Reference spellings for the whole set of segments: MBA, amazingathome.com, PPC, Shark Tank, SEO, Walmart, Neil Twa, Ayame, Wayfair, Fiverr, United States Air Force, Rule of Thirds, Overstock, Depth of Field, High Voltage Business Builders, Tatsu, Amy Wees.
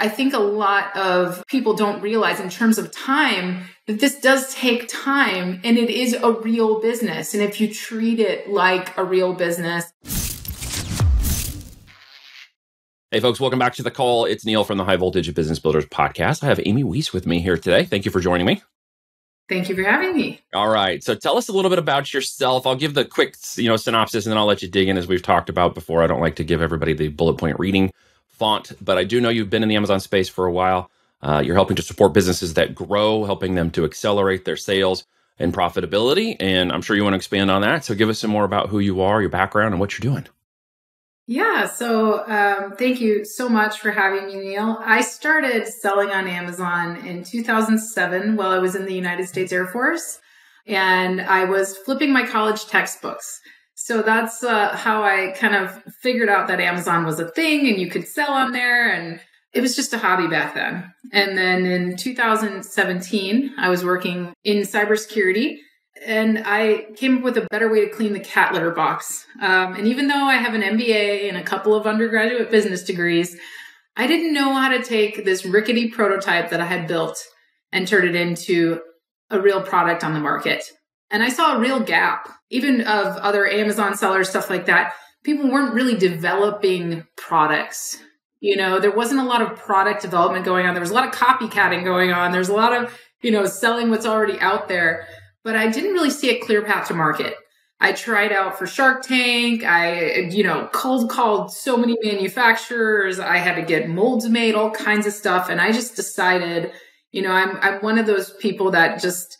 I think a lot of people don't realize in terms of time that this does take time and it is a real business. And if you treat it like a real business. Hey folks, welcome back to the call. It's Neil from the High Voltage Business Builders podcast. I have Amy Wees with me here today. Thank you for joining me. Thank you for having me. All right. So tell us a little bit about yourself. I'll give the quick, synopsis and then I'll let you dig in. As we've talked about before, I don't like to give everybody the bullet point reading font, but I do know you've been in the Amazon space for a while. You're helping to support businesses that grow, helping them to accelerate their sales and profitability. And I'm sure you want to expand on that. So give us some more about who you are, your background, and what you're doing. Yeah. So thank you so much for having me, Neil. I started selling on Amazon in 2007 while I was in the United States Air Force, and I was flipping my college textbooks. So that's how I kind of figured out that Amazon was a thing and you could sell on there. And it was just a hobby back then. And then in 2017, I was working in cybersecurity. And I came up with a better way to clean the cat litter box. And even though I have an MBA and a couple of undergraduate business degrees, I didn't know how to take this rickety prototype that I had built and turn it into a real product on the market. And I saw a real gap, even of other Amazon sellers, stuff like that. People weren't really developing products. You know, there wasn't a lot of product development going on. There was a lot of copycatting going on. There's a lot of, selling what's already out there. But I didn't really see a clear path to market. I tried out for Shark Tank. I, cold called so many manufacturers. I had to get molds made, all kinds of stuff. And I just decided, I'm one of those people that just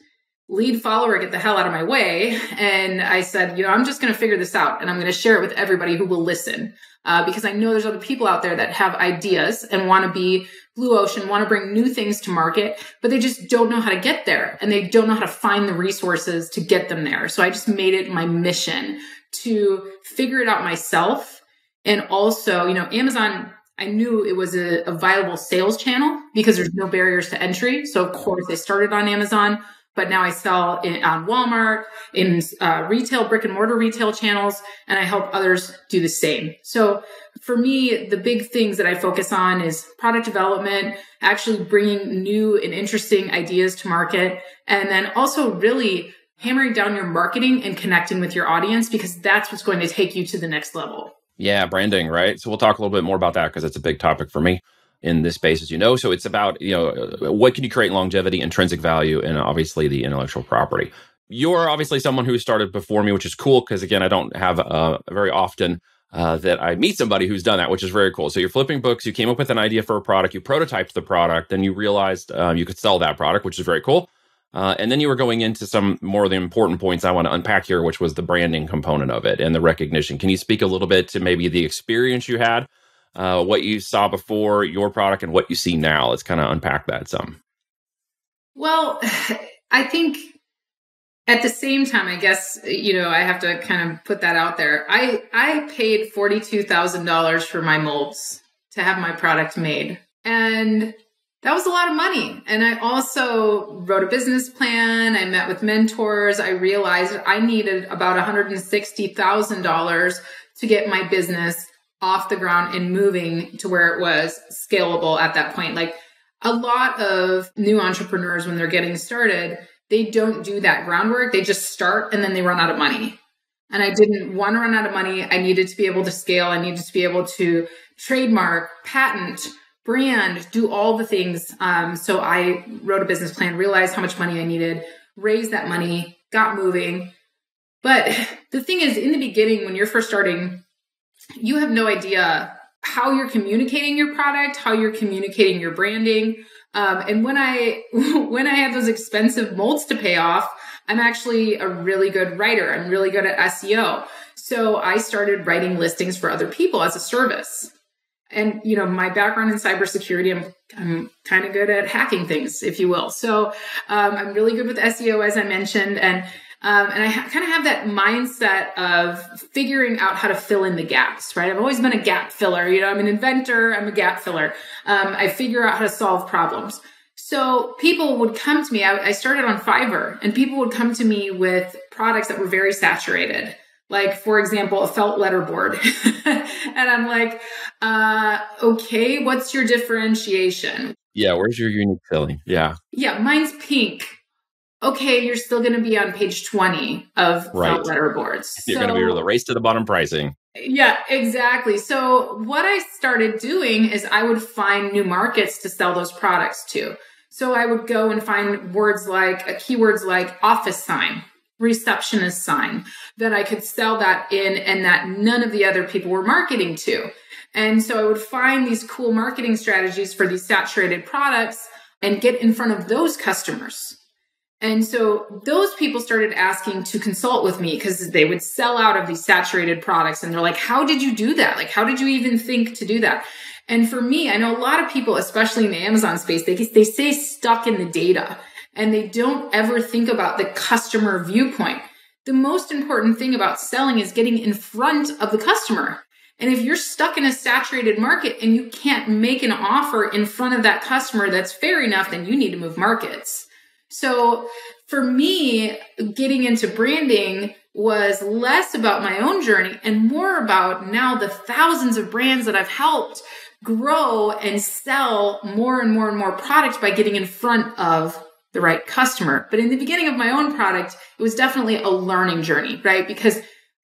lead follower, get the hell out of my way. And I said, I'm just going to figure this out and I'm going to share it with everybody who will listen. Because I know there's other people out there that have ideas and want to be blue ocean, want to bring new things to market, but they just don't know how to get there and they don't know how to find the resources to get them there. So I just made it my mission to figure it out myself. And also, Amazon, I knew it was a viable sales channel because there's no barriers to entry. So of course I started on Amazon, but now I sell on Walmart, in retail, brick and mortar retail channels, and I help others do the same. So for me, the big things that I focus on is product development, actually bringing new and interesting ideas to market, and then also really hammering down your marketing and connecting with your audience because that's what's going to take you to the next level. Yeah, branding, right? So we'll talk a little bit more about that because it's a big topic for me in this space, as you know. So it's about, what can you create in longevity, intrinsic value, and obviously the intellectual property. You're obviously someone who started before me, which is cool because, again, I don't have very often that I meet somebody who's done that, which is very cool. So you're flipping books, you came up with an idea for a product, you prototyped the product, then you realized you could sell that product, which is very cool. And then you were going into some more of the important points I want to unpack here, which was the branding component of it and the recognition. Can you speak a little bit to maybe the experience you had, what you saw before your product and what you see now? Let's kind of unpack that some. Well, I think at the same time, I guess, I have to kind of put that out there. I paid $42,000 for my molds to have my product made. And that was a lot of money. And I also wrote a business plan. I met with mentors. I realized I needed about $160,000 to get my business off the ground and moving to where it was scalable at that point. Like a lot of new entrepreneurs, when they're getting started, they don't do that groundwork. They just start and then they run out of money. And I didn't want to run out of money. I needed to be able to scale. I needed to be able to trademark, patent, brand, do all the things. So I wrote a business plan, realized how much money I needed, raised that money, got moving. But the thing is, in the beginning, when you're first starting, you have no idea how you're communicating your product, how you're communicating your branding. And when I had those expensive molds to pay off, I'm actually a really good writer. I'm really good at SEO. So I started writing listings for other people as a service. And, my background in cybersecurity, I'm kind of good at hacking things, if you will. So I'm really good with SEO, as I mentioned, and I kind of have that mindset of figuring out how to fill in the gaps, right? I've always been a gap filler. I'm an inventor. I'm a gap filler. I figure out how to solve problems. So people would come to me. I started on Fiverr, and people would come to me with products that were very saturated. Like, for example, a felt letterboard. And I'm like, okay, what's your differentiation? Yeah, where's your unique selling? Yeah. Yeah, mine's pink. Okay, you're still going to be on page 20 of felt letterboards. You're going to be able to race to the bottom pricing. Yeah, exactly. So what I started doing is I would find new markets to sell those products to. So I would go and find words like, keywords like office sign, receptionist sign, that I could sell that in and that none of the other people were marketing to. And so I would find these cool marketing strategies for these saturated products and get in front of those customers. And so those people started asking to consult with me because they would sell out of these saturated products. And they're like, how did you do that? Like, how did you even think to do that? And for me, I know a lot of people, especially in the Amazon space, they stay stuck in the data and they don't ever think about the customer viewpoint. The most important thing about selling is getting in front of the customer. And if you're stuck in a saturated market and you can't make an offer in front of that customer that's fair enough, then you need to move markets. So for me, getting into branding was less about my own journey and more about now the thousands of brands that I've helped grow and sell more and more and more products by getting in front of the right customer. But in the beginning of my own product, it was definitely a learning journey, right? Because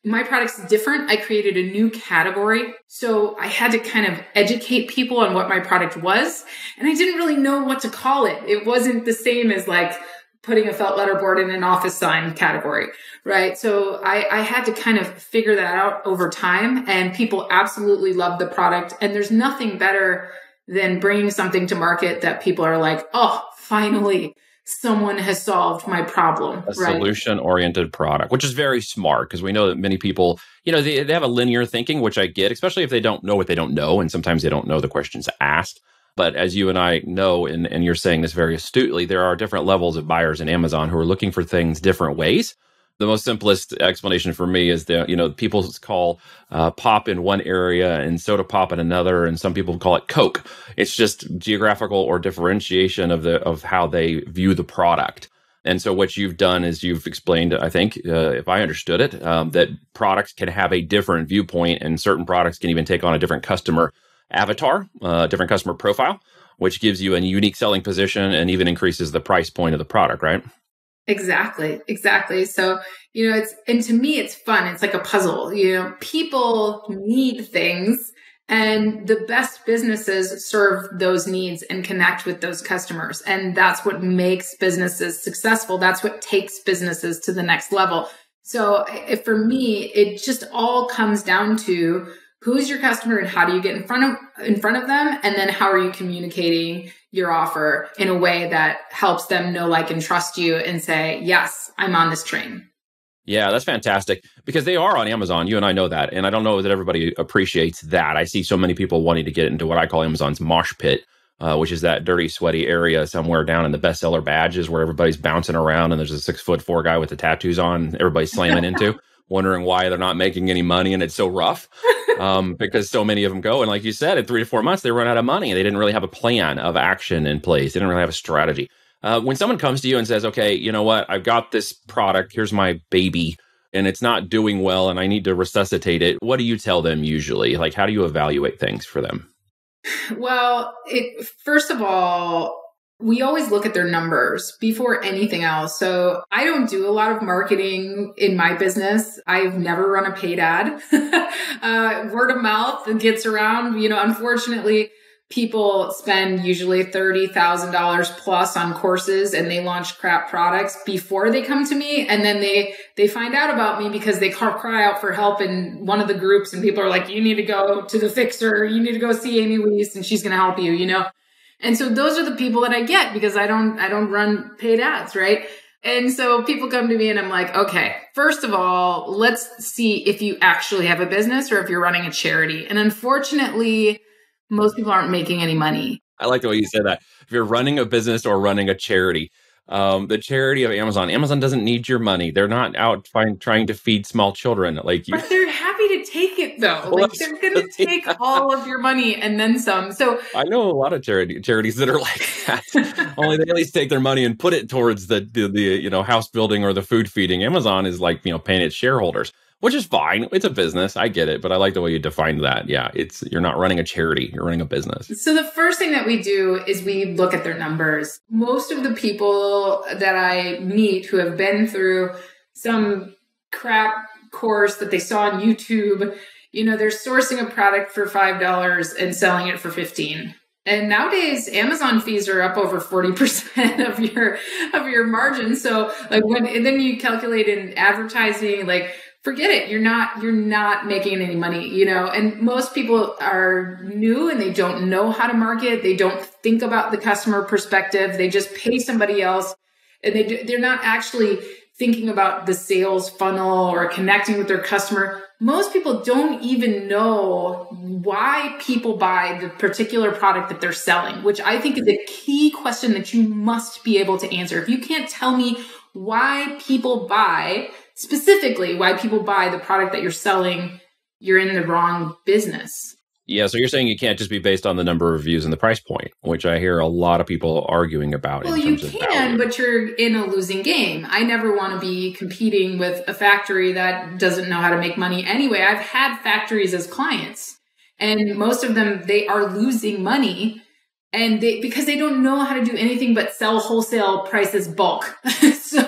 my product's different. I created a new category. So I had to kind of educate people on what my product was. And I didn't really know what to call it. It wasn't the same as like putting a felt letterboard in an office sign category, right? So I had to kind of figure that out over time. And people absolutely love the product. And there's nothing better than bringing something to market that people are like, oh, finally, someone has solved my problem. A solution-oriented product, which is very smart because we know that many people, you know, they have a linear thinking, which I get, especially if they don't know what they don't know. And sometimes they don't know the questions asked. But as you and I know, and you're saying this very astutely, there are different levels of buyers in Amazon who are looking for things different ways. The most simplest explanation for me is that, you know, people call pop in one area and soda pop in another, and some people call it Coke. It's just geographical or differentiation of how they view the product. And so what you've done is you've explained, I think, if I understood it, that products can have a different viewpoint, and certain products can even take on a different customer avatar, different customer profile, which gives you a unique selling position and even increases the price point of the product, right? Exactly. Exactly. So, you know, and to me, it's fun. It's like a puzzle. You know, people need things and the best businesses serve those needs and connect with those customers. And that's what makes businesses successful. That's what takes businesses to the next level. So for me, it just all comes down to who's your customer and how do you get in front of them? And then how are you communicating your offer in a way that helps them know, like, and trust you and say, yes, I'm on this train. Yeah, that's fantastic because they are on Amazon. You and I know that. And I don't know that everybody appreciates that. I see so many people wanting to get into what I call Amazon's mosh pit, which is that dirty, sweaty area somewhere down in the bestseller badges where everybody's bouncing around and there's a 6'4" guy with the tattoos on and everybody's slamming into, wondering why they're not making any money and it's so rough. Because so many of them go. And like you said, in 3 to 4 months, they run out of money. They didn't really have a plan of action in place. They didn't really have a strategy. When someone comes to you and says, okay, you know what? I've got this product. Here's my baby. And it's not doing well. And I need to resuscitate it. What do you tell them usually? Like, how do you evaluate things for them? Well, first of all, we always look at their numbers before anything else. So I don't do a lot of marketing in my business. I've never run a paid ad. Word of mouth gets around. You know, unfortunately, people spend usually $30,000 plus on courses and they launch crap products before they come to me. And then they find out about me because they cry out for help in one of the groups. And people are like, you need to go to the fixer. You need to go see Amy Wees and she's going to help you, you know. And so those are the people that I get because I don't run paid ads, right? And so people come to me and I'm like, okay, first of all, let's see if you actually have a business or if you're running a charity. And unfortunately, most people aren't making any money. I like the way you said that. If you're running a business or running a charity, the charity of Amazon, Amazon doesn't need your money. They're not out trying to feed small children like you. But they're happy to take it though. Like they're going to take all of your money and then some. So I know a lot of charities that are like that. Only they at least take their money and put it towards the house building or the food feeding. Amazon is like, you know, paying its shareholders, which is fine. It's a business. I get it. But I like the way you defined that. Yeah. You're not running a charity. You're running a business. So the first thing that we do is we look at their numbers. Most of the people that I meet who have been through some crap course that they saw on YouTube, you know, they're sourcing a product for $5 and selling it for $15. And nowadays, Amazon fees are up over 40% of your margin. So like and then you calculate in advertising, like, forget it. You're not making any money, you know, and most people are new and they don't know how to market. They don't think about the customer perspective. They just pay somebody else and they're not actually thinking about the sales funnel or connecting with their customer. Most people don't even know why people buy the particular product that they're selling, which I think is a key question that you must be able to answer. If you can't tell me why people buy, specifically why people buy the product that you're selling, you're in the wrong business. Yeah. So you're saying you can't just be based on the number of views and the price point, which I hear a lot of people arguing about. Well, you can, but you're in a losing game. I never want to be competing with a factory that doesn't know how to make money anyway. I've had factories as clients and most of them, they are losing money and because they don't know how to do anything but sell wholesale prices bulk. So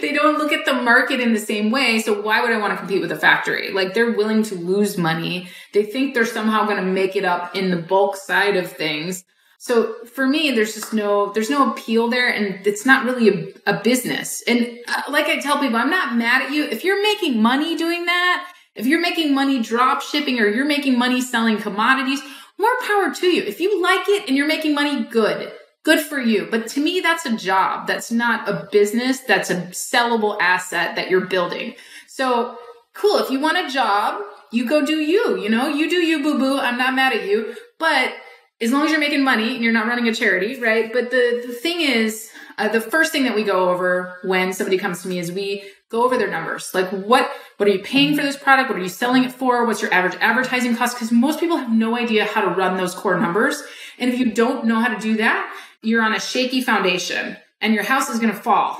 they don't look at the market in the same way. So why would I want to compete with a factory? Like they're willing to lose money. They think they're somehow going to make it up in the bulk side of things. So for me, there's just no appeal there. And it's not really a business. And like I tell people, I'm not mad at you. If you're making money doing that, if you're making money drop shipping, or you're making money selling commodities, more power to you. If you like it and you're making money, good. Good for you. But to me, that's a job. That's not a business. That's a sellable asset that you're building. So cool. If you want a job, you go do you, you know, you do you, boo-boo. I'm not mad at you. But as long as you're making money and you're not running a charity, right? But the thing is, the first thing that we go over when somebody comes to me is we go over their numbers. Like what are you paying for this product? What are you selling it for? What's your average advertising cost? Because most people have no idea how to run those core numbers. And if you don't know how to do that, you're on a shaky foundation and your house is going to fall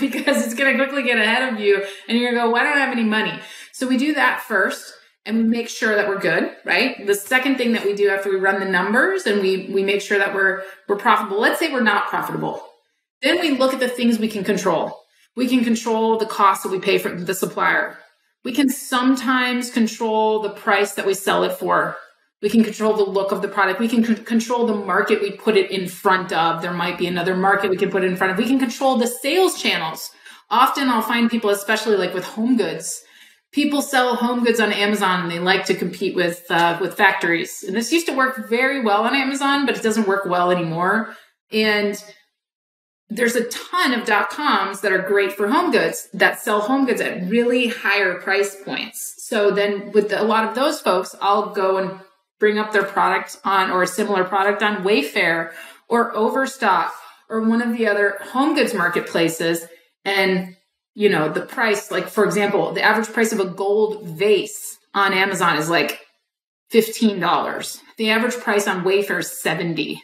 because it's going to quickly get ahead of you. And you're going to go, well, I don't have any money. So we do that first. And we make sure that we're good, right? The second thing that we do after we run the numbers and we make sure that we're profitable. Let's say we're not profitable. Then we look at the things we can control. We can control the cost that we pay for the supplier. We can sometimes control the price that we sell it for. We can control the look of the product. We can control the market we put it in front of. There might be another market we can put it in front of. We can control the sales channels. Often I'll find people, especially like with home goods, people sell home goods on Amazon and they like to compete with factories. And this used to work very well on Amazon, but it doesn't work well anymore. And there's a ton of .coms that are great for home goods that sell home goods at really higher price points. So then with a lot of those folks, I'll go and bring up their product on or a similar product on Wayfair or Overstock or one of the other home goods marketplaces. And you know, the price, like for example, the average price of a gold vase on Amazon is like $15. The average price on Wayfair is $70.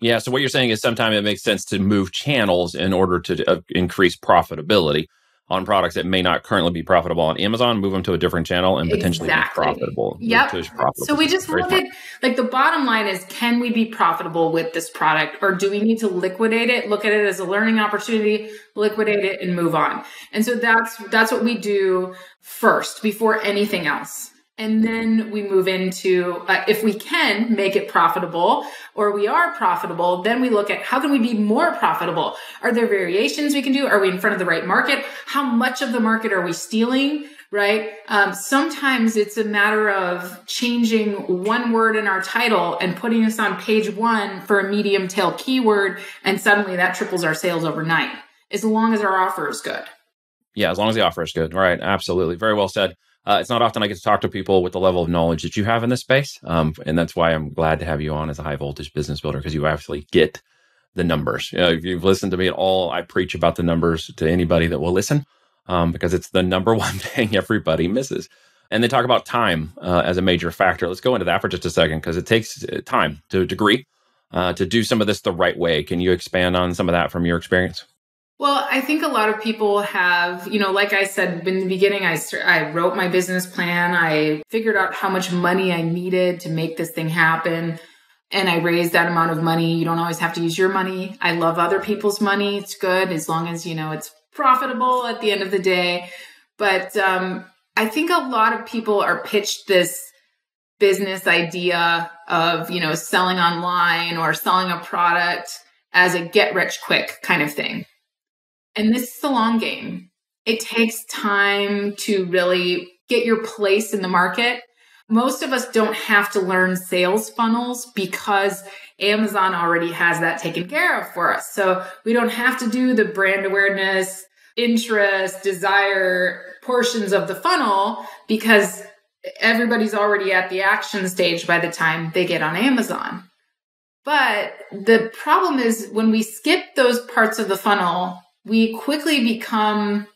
Yeah. So what you're saying is sometimes it makes sense to move channels in order to increase profitability on products that may not currently be profitable on Amazon, move them to a different channel and potentially be profitable. Yep. So we just look at, like, the bottom line is, can we be profitable with this product or do we need to liquidate it? Look at it as a learning opportunity, liquidate it and move on. And so that's what we do first before anything else. And then we move into, if we can make it profitable or we are profitable, then we look at how can we be more profitable? Are there variations we can do? Are we in front of the right market? How much of the market are we stealing, right? Sometimes it's a matter of changing one word in our title and putting us on page 1 for a medium tail keyword. And suddenly that triples our sales overnight, as long as our offer is good. Yeah, as long as the offer is good. Right. Absolutely. Very well said. It's not often I get to talk to people with the level of knowledge that you have in this space. And that's why I'm glad to have you on as a high voltage business builder, because you actually get the numbers. You know, if you've listened to me at all, I preach about the numbers to anybody that will listen, because it's the number one thing everybody misses. And they talk about time as a major factor. Let's go into that for just a second, because it takes time to a degree to do some of this the right way. Can you expand on some of that from your experience? Well, I think a lot of people have, you know, like I said, in the beginning, I wrote my business plan. I figured out how much money I needed to make this thing happen. And I raised that amount of money. You don't always have to use your money. I love other people's money. It's good as long as, you know, it's profitable at the end of the day. But I think a lot of people are pitched this business idea of, you know, selling online or selling a product as a get rich quick kind of thing. And this is the long game. It takes time to really get your place in the market. Most of us don't have to learn sales funnels because Amazon already has that taken care of for us. So we don't have to do the brand awareness, interest, desire portions of the funnel because everybody's already at the action stage by the time they get on Amazon. But the problem is when we skip those parts of the funnel, we quickly become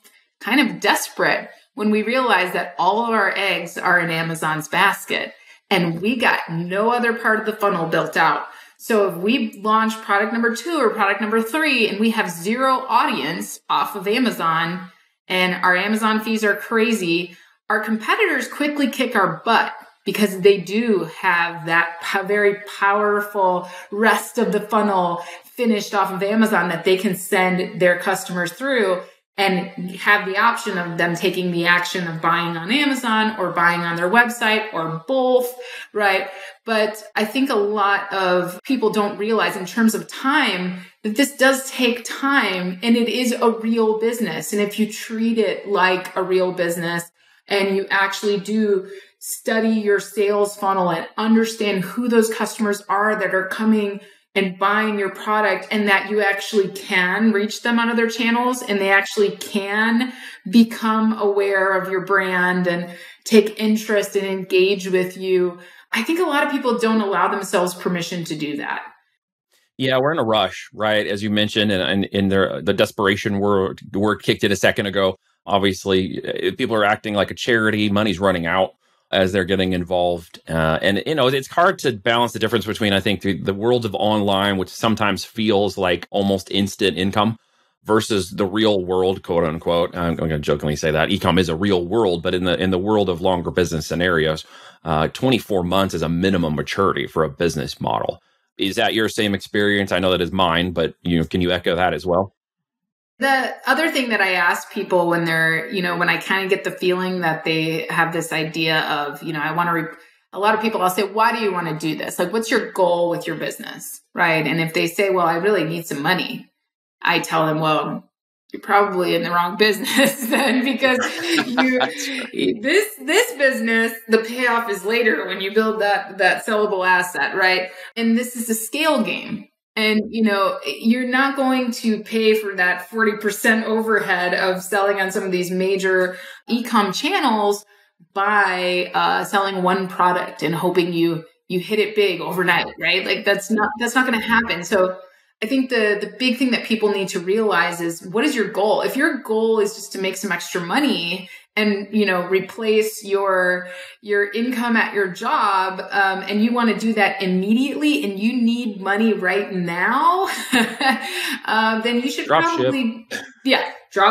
kind of desperate when we realize that all of our eggs are in Amazon's basket and we got no other part of the funnel built out. So if we launch product number 2 or product number 3 and we have zero audience off of Amazon and our Amazon fees are crazy, our competitors quickly kick our butt because they do have that very powerful rest of the funnel finished off of Amazon that they can send their customers through and have the option of them taking the action of buying on Amazon or buying on their website or both, right? But I think a lot of people don't realize in terms of time that this does take time and it is a real business. And if you treat it like a real business and you actually do study your sales funnel and understand who those customers are that are coming and buying your product and that you actually can reach them on other channels and they actually can become aware of your brand and take interest and engage with you. I think a lot of people don't allow themselves permission to do that. Yeah, we're in a rush, right? As you mentioned, and in the desperation word kicked in a second ago. Obviously, people are acting like a charity. Money's running out as they're getting involved. And, you know, it's hard to balance the difference between, I think, the world of online, which sometimes feels like almost instant income, versus the real world, quote unquote. I'm going to jokingly say that e-com is a real world, but in the world of longer business scenarios, 24 months is a minimum maturity for a business model. Is that your same experience? I know that is mine, but you know, can you echo that as well? The other thing that I ask people when they're, you know, when I kind of get the feeling that they have this idea of, you know, a lot of people, I'll say, why do you want to do this? Like, what's your goal with your business? Right. And if they say, well, I really need some money, I tell them, well, you're probably in the wrong business then because this business, the payoff is later when you build that sellable asset. Right. And this is a scale game. And, you know, you're not going to pay for that 40% overhead of selling on some of these major e-com channels by selling one product and hoping you hit it big overnight, right? Like that's not going to happen. So I think the big thing that people need to realize is what is your goal? If your goal is just to make some extra money and, you know, replace your income at your job, and you want to do that immediately and you need money right now, then you should drop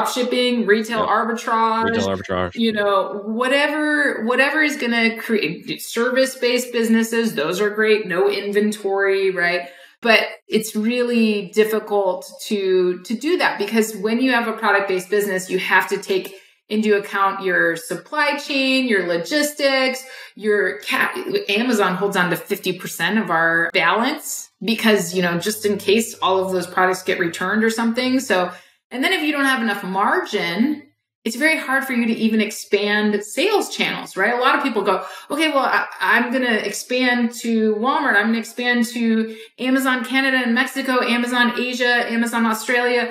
shipping, retail arbitrage, you know, whatever is going to create service-based businesses. Those are great. No inventory, right? But it's really difficult to do that because when you have a product-based business, you have to take into account your supply chain, your logistics, Amazon holds on to 50% of our balance because, you know, just in case all of those products get returned or something. So, and then if you don't have enough margin, it's very hard for you to even expand sales channels, right? A lot of people go, okay, well, I'm going to expand to Walmart. I'm going to expand to Amazon Canada and Mexico, Amazon Asia, Amazon Australia.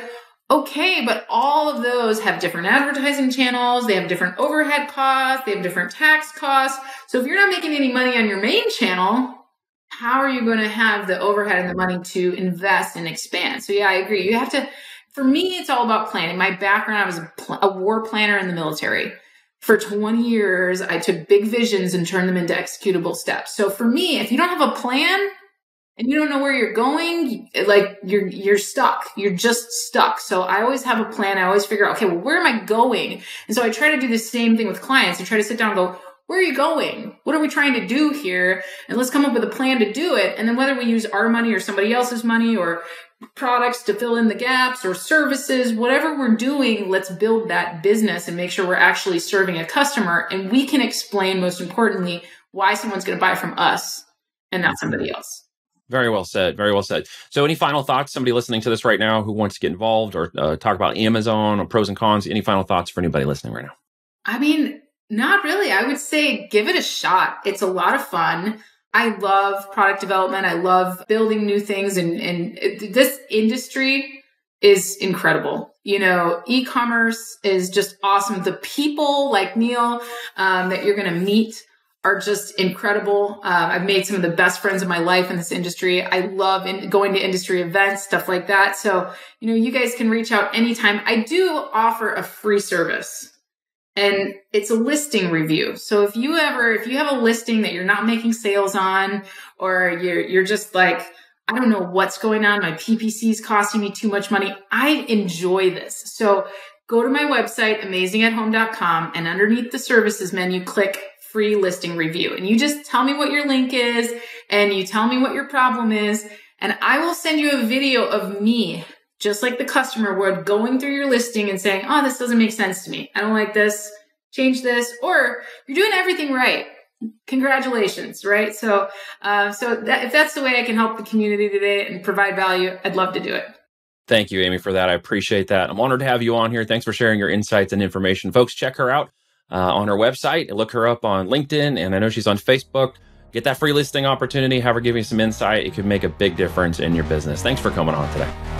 Okay, but all of those have different advertising channels. They have different overhead costs. They have different tax costs. So if you're not making any money on your main channel, how are you going to have the overhead and the money to invest and expand? So yeah, I agree. You have to, for me, it's all about planning. My background, I was a war planner in the military. For 20 years, I took big visions and turned them into executable steps. So for me, if you don't have a plan, and you don't know where you're going, like you're stuck. You're just stuck. So I always have a plan. I always figure out, okay, well, where am I going? And so I try to do the same thing with clients. I try to sit down and go, where are you going? What are we trying to do here? And let's come up with a plan to do it. And then whether we use our money or somebody else's money or products to fill in the gaps or services, whatever we're doing, let's build that business and make sure we're actually serving a customer. And we can explain, most importantly, why someone's going to buy from us and not somebody else. Very well said. Very well said. So any final thoughts, somebody listening to this right now who wants to get involved or talk about Amazon or pros and cons, any final thoughts for anybody listening right now? I mean, not really. I would say give it a shot. It's a lot of fun. I love product development. I love building new things. And this industry is incredible. You know, e-commerce is just awesome. The people like Neil that you're going to meet are just incredible. I've made some of the best friends of my life in this industry. I love going to industry events, stuff like that. So, you know, you guys can reach out anytime. I do offer a free service. And it's a listing review. So if you have a listing that you're not making sales on, or you're just like, I don't know what's going on, my PPC is costing me too much money, I enjoy this. So go to my website, amazingathome.com, and underneath the services menu, click free listing review. And you just tell me what your link is, and you tell me what your problem is, and I will send you a video of me, just like the customer would, going through your listing and saying, oh, this doesn't make sense to me. I don't like this. Change this. Or you're doing everything right. Congratulations, right? So if that's the way I can help the community today and provide value, I'd love to do it. Thank you, Amy, for that. I appreciate that. I'm honored to have you on here. Thanks for sharing your insights and information. Folks, check her out on her website. Look her up on LinkedIn, and I know she's on Facebook. Get that free listing opportunity. Have her give you some insight. It could make a big difference in your business. Thanks for coming on today.